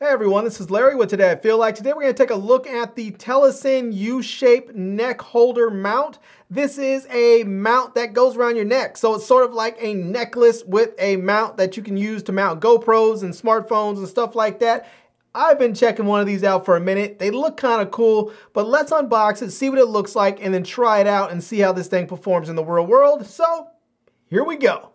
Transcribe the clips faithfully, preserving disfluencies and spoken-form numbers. Hey everyone, this is Larry with Today I Feel Like. Today we're going to take a look at the Telesin U-Shape Neck Holder Mount. This is a mount that goes around your neck. So it's sort of like a necklace with a mount that you can use to mount GoPros and smartphones and stuff like that. I've been checking one of these out for a minute. They look kind of cool, but let's unbox it, see what it looks like, and then try it out and see how this thing performs in the real world. So here we go.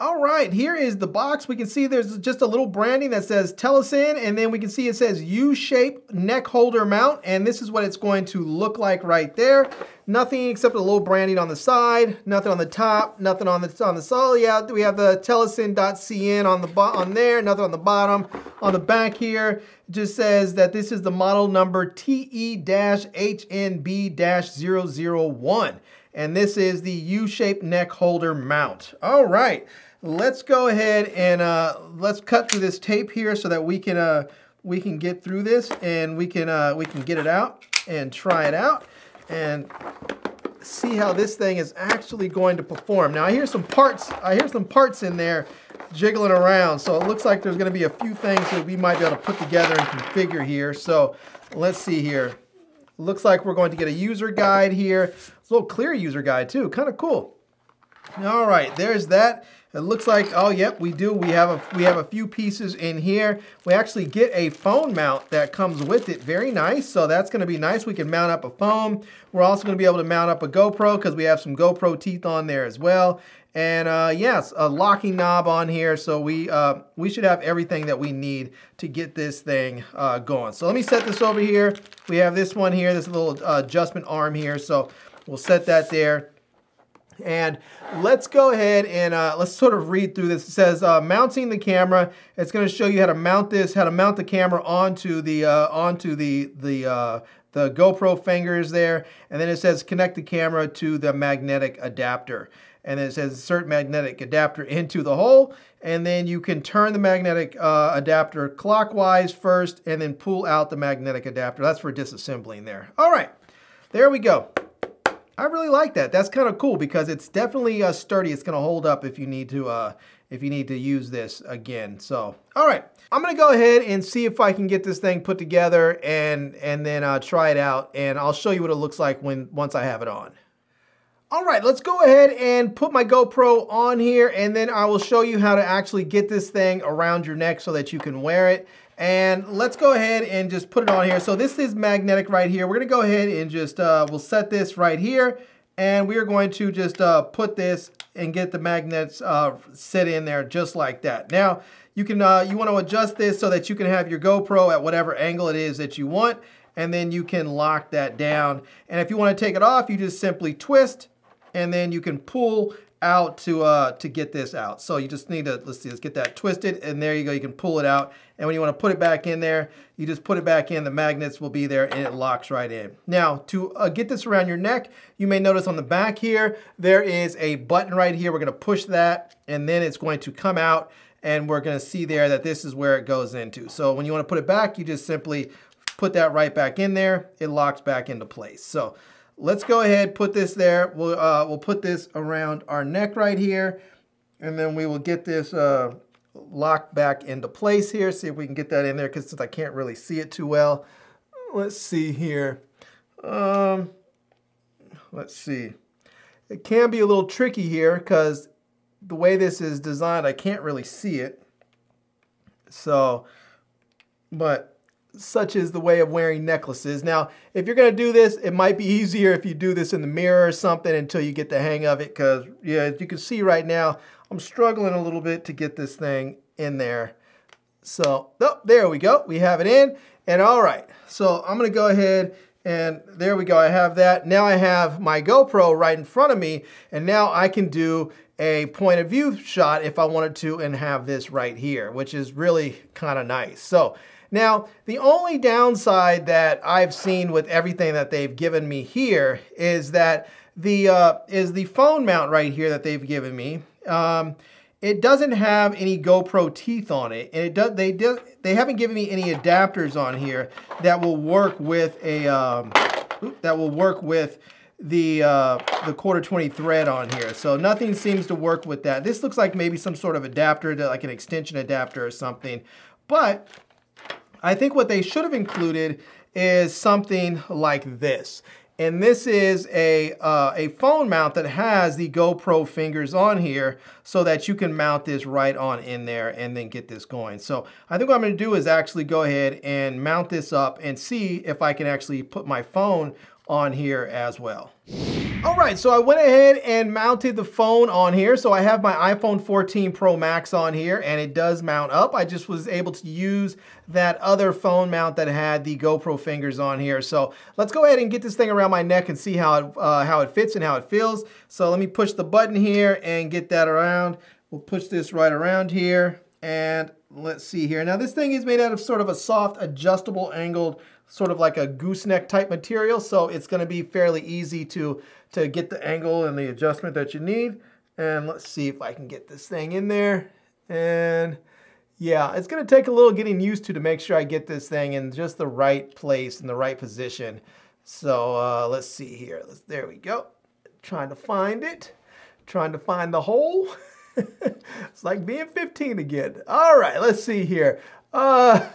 All right, here is the box. We can see there's just a little branding that says Telesin, and then we can see it says U-Shape Neck Holder Mount, and this is what it's going to look like right there. Nothing except a little branding on the side, nothing on the top, nothing on the on the side. Yeah, we have the Telesin dot C N on the on there, nothing on the bottom. On the back here, it just says that this is the model number T E H N B zero zero one, and this is the U-Shape Neck Holder Mount. All right. Let's go ahead and uh, let's cut through this tape here so that we can uh, we can get through this and we can uh, we can get it out and try it out and see how this thing is actually going to perform. Now I hear some parts. I hear some parts in there jiggling around, so it looks like there's going to be a few things that we might be able to put together and configure here. So let's see here. Looks like we're going to get a user guide here. It's a little clear user guide too. Kind of cool. All right, there's that. It looks like, oh, yep, we do. We have a we have a few pieces in here. We actually get a phone mount that comes with it. Very nice. So that's going to be nice. We can mount up a phone. We're also going to be able to mount up a GoPro because we have some GoPro teeth on there as well. And uh, yes, a locking knob on here. So we uh, we should have everything that we need to get this thing uh, going. So let me set this over here. We have this one here. This little uh, adjustment arm here. So we'll set that there. And let's go ahead and uh, let's sort of read through this. It says uh, mounting the camera. It's going to show you how to mount this, how to mount the camera onto the uh, onto the the uh, the GoPro fingers there. And then it says connect the camera to the magnetic adapter. And then it says insert magnetic adapter into the hole. And then you can turn the magnetic uh, adapter clockwise first, and then pull out the magnetic adapter. That's for disassembling there. All right, there we go. I really like that. That's kind of cool because it's definitely uh, sturdy. It's going to hold up if you need to uh, if you need to use this again. So, all right, I'm going to go ahead and see if I can get this thing put together and and then uh, try it out. And I'll show you what it looks like when once I have it on. All right, let's go ahead and put my GoPro on here, and then I will show you how to actually get this thing around your neck so that you can wear it. And let's go ahead and just put it on here. So this is magnetic right here. We're gonna go ahead and just, uh, we'll set this right here, and we are going to just uh, put this and get the magnets uh, set in there just like that. Now, you can uh, you wanna adjust this so that you can have your GoPro at whatever angle it is that you want, and then you can lock that down. And if you wanna take it off, you just simply twist, and then you can pull out to uh, to get this out. So you just need to, let's see, let's get that twisted, and there you go, you can pull it out. And when you wanna put it back in there, you just put it back in, the magnets will be there, and it locks right in. Now, to uh, get this around your neck, you may notice on the back here, there is a button right here, we're gonna push that, and then it's going to come out, and we're gonna see there that this is where it goes into. So when you wanna put it back, you just simply put that right back in there, it locks back into place. So let's go ahead, put this there. We'll, uh, we'll put this around our neck right here, and then we will get this uh, locked back into place here. See if we can get that in there, because I can't really see it too well. Let's see here. Um, let's see. It can be a little tricky here, because the way this is designed, I can't really see it. So, but such is the way of wearing necklaces. Now, if you're gonna do this, it might be easier if you do this in the mirror or something until you get the hang of it, because yeah, as you can see right now, I'm struggling a little bit to get this thing in there. So, oh, there we go, we have it in, and all right. So I'm gonna go ahead and there we go, I have that. Now I have my GoPro right in front of me, and now I can do a point of view shot if I wanted to and have this right here, which is really kind of nice. So. Now, the only downside that I've seen with everything that they've given me here is that the uh, is the phone mount right here that they've given me. Um, it doesn't have any GoPro teeth on it, and it does. They do. They haven't given me any adapters on here that will work with a um, that will work with the uh, the quarter twenty thread on here. So nothing seems to work with that. This looks like maybe some sort of adapter, to, like an extension adapter or something. But I think what they should have included is something like this. And this is a, uh, a phone mount that has the GoPro fingers on here so that you can mount this right on in there and then get this going. So I think what I'm gonna do is actually go ahead and mount this up and see if I can actually put my phone on here as well. All right, so I went ahead and mounted the phone on here. So I have my iPhone fourteen Pro Max on here and it does mount up. I just was able to use that other phone mount that had the GoPro fingers on here. So let's go ahead and get this thing around my neck and see how it, uh, how it fits and how it feels. So let me push the button here and get that around. We'll push this right around here and let's see here. Now this thing is made out of sort of a soft, adjustable, angled, sort of like a gooseneck type material, so it's gonna be fairly easy to, to get the angle and the adjustment that you need. And let's see if I can get this thing in there. And yeah, it's gonna take a little getting used to to make sure I get this thing in just the right place, in the right position. So uh, let's see here, let's, there we go. Trying to find it, trying to find the hole. It's like being fifteen again. All right, let's see here. Uh,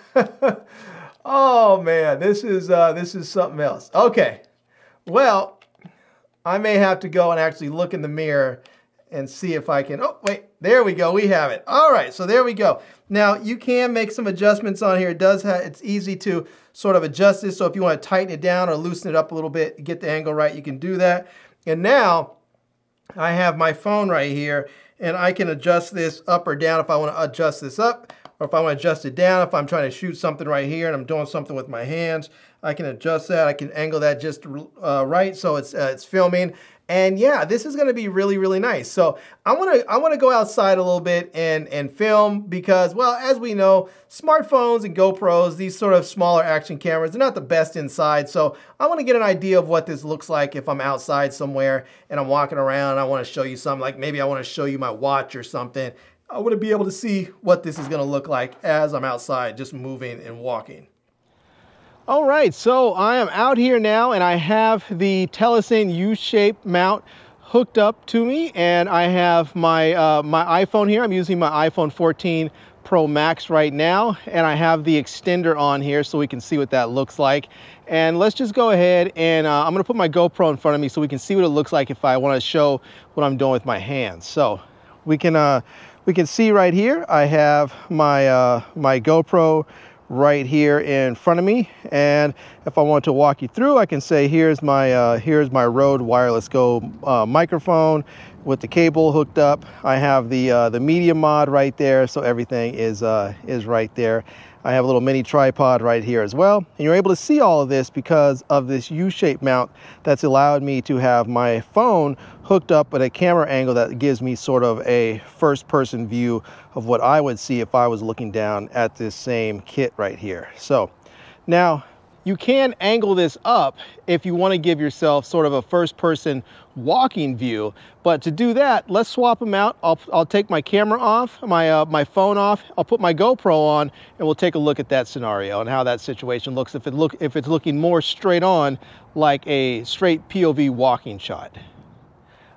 Oh man, this is, uh, this is something else. Okay, well, I may have to go and actually look in the mirror and see if I can, oh wait, there we go, we have it. All right, so there we go. Now you can make some adjustments on here. It does have, it's easy to sort of adjust this, so if you wanna tighten it down or loosen it up a little bit, get the angle right, you can do that. And now I have my phone right here and I can adjust this up or down if I wanna adjust this up. Or if I want to adjust it down, if I'm trying to shoot something right here and I'm doing something with my hands, I can adjust that. I can angle that just uh, right so it's uh, it's filming. And yeah, this is going to be really, really nice. So I want to I want to go outside a little bit and and film because, well, as we know, smartphones and GoPros, these sort of smaller action cameras, they're not the best inside. So I want to get an idea of what this looks like if I'm outside somewhere and I'm walking around and I want to show you something. Like maybe I want to show you my watch or something. I want to be able to see what this is going to look like as I'm outside, just moving and walking. All right, so I am out here now and I have the Telesin U-Shape mount hooked up to me, and I have my, uh, my iPhone here. I'm using my iPhone fourteen Pro Max right now, and I have the extender on here so we can see what that looks like. And let's just go ahead and uh, I'm going to put my GoPro in front of me so we can see what it looks like if I want to show what I'm doing with my hands. So we can... Uh, We can see right here, I have my, uh, my GoPro right here in front of me. And if I want to walk you through, I can say, here's my, uh, here's my Rode Wireless Go uh, microphone with the cable hooked up. I have the, uh, the media mod right there. So everything is, uh, is right there. I have a little mini tripod right here as well. And you're able to see all of this because of this U-shape mount that's allowed me to have my phone hooked up at a camera angle that gives me sort of a first person view of what I would see if I was looking down at this same kit right here. So now you can angle this up if you want to give yourself sort of a first person walking view. But to do that, let's swap them out. I'll, I'll take my camera off, my, uh, my phone off, I'll put my GoPro on, and we'll take a look at that scenario and how that situation looks if, it look, if it's looking more straight on like a straight P O V walking shot.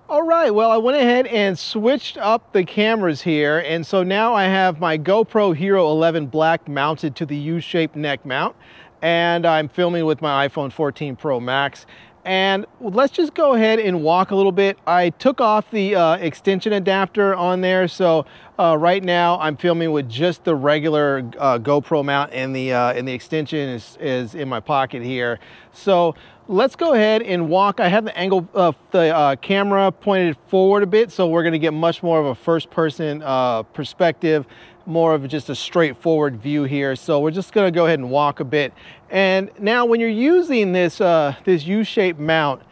All right, well, I went ahead and switched up the cameras here. And so now I have my GoPro Hero eleven Black mounted to the U-shaped neck mount. And I'm filming with my iPhone fourteen Pro Max. And let's just go ahead and walk a little bit. I took off the uh, extension adapter on there. So uh, right now I'm filming with just the regular uh, GoPro mount, and the, uh, and the extension is, is in my pocket here. So let's go ahead and walk. I have the angle of the uh, camera pointed forward a bit. So we're gonna get much more of a first person uh, perspective, more of just a straightforward view here. So we're just gonna go ahead and walk a bit. And now when you're using this, uh, this U-shaped mount,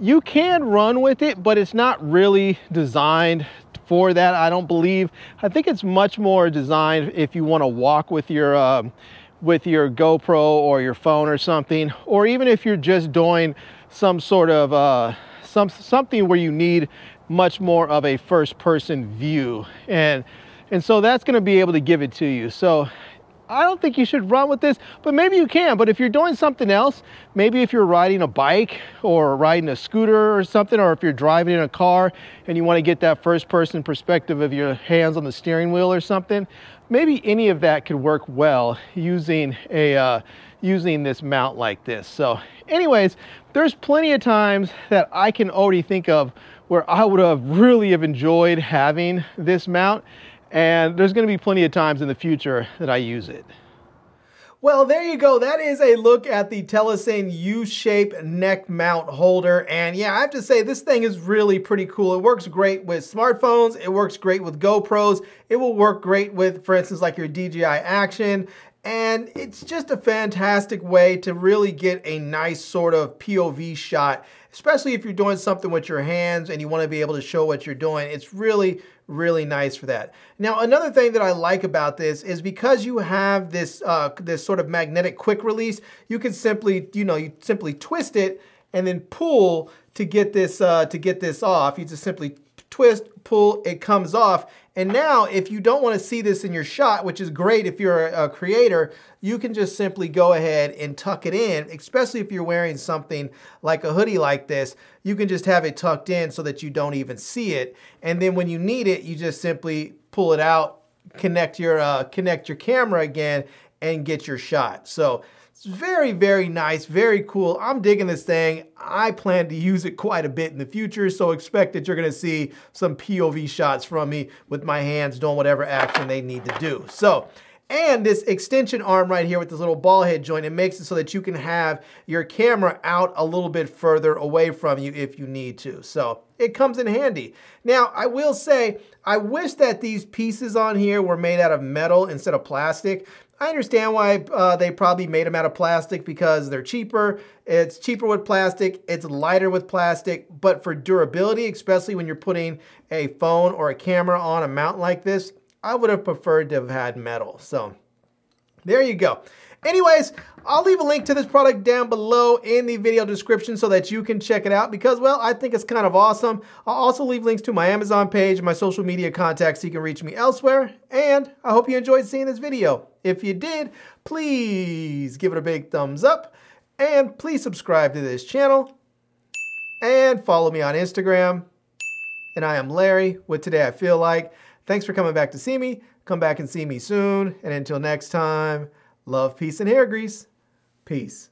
you can run with it, but it's not really designed for that, I don't believe. I think it's much more designed if you wanna walk with your, um, with your GoPro or your phone or something, or even if you're just doing some sort of, uh, some, something where you need much more of a first person view. And And so that's going to be able to give it to you. So I don't think you should run with this, but maybe you can. But if you're doing something else, maybe if you're riding a bike or riding a scooter or something, or if you're driving in a car and you want to get that first person perspective of your hands on the steering wheel or something, maybe any of that could work well using a uh, using this mount like this. So anyways, there's plenty of times that I can already think of where I would have really have enjoyed having this mount. And there's going to be plenty of times in the future that I use it. Well, there you go. That is a look at the Telesin U-Shape Neck Mount Holder. And yeah, I have to say, this thing is really pretty cool. It works great with smartphones. It works great with GoPros. It will work great with, for instance, like your D J I Action. And it's just a fantastic way to really get a nice sort of P O V shot, especially if you're doing something with your hands and you want to be able to show what you're doing. It's really, really nice for that. Now, another thing that I like about this is because you have this uh, this sort of magnetic quick release, you can simply, you know, you simply twist it and then pull to get this uh, to get this off. You just simply twist, pull, it comes off. And now if you don't want to see this in your shot, which is great if you're a, a creator, you can just simply go ahead and tuck it in, especially if you're wearing something like a hoodie like this. You can just have it tucked in so that you don't even see it. And then when you need it, you just simply pull it out, connect your, uh, connect your camera again, and get your shot. So it's very, very nice, very cool. I'm digging this thing. I plan to use it quite a bit in the future, so expect that you're gonna see some P O V shots from me with my hands doing whatever action they need to do. So, and this extension arm right here with this little ball head joint, it makes it so that you can have your camera out a little bit further away from you if you need to. So it comes in handy. Now, I will say, I wish that these pieces on here were made out of metal instead of plastic. I understand why uh, they probably made them out of plastic, because they're cheaper. It's cheaper with plastic, it's lighter with plastic, but for durability, especially when you're putting a phone or a camera on a mount like this, I would have preferred to have had metal. So there you go. Anyways, I'll leave a link to this product down below in the video description so that you can check it out because, well, I think it's kind of awesome. I'll also leave links to my Amazon page and my social media contacts so you can reach me elsewhere. And I hope you enjoyed seeing this video. If you did, please give it a big thumbs up and please subscribe to this channel and follow me on Instagram. And I am Larry with Today I Feel Like. Thanks for coming back to see me. Come back and see me soon. And until next time, love, peace, and hair grease. Peace.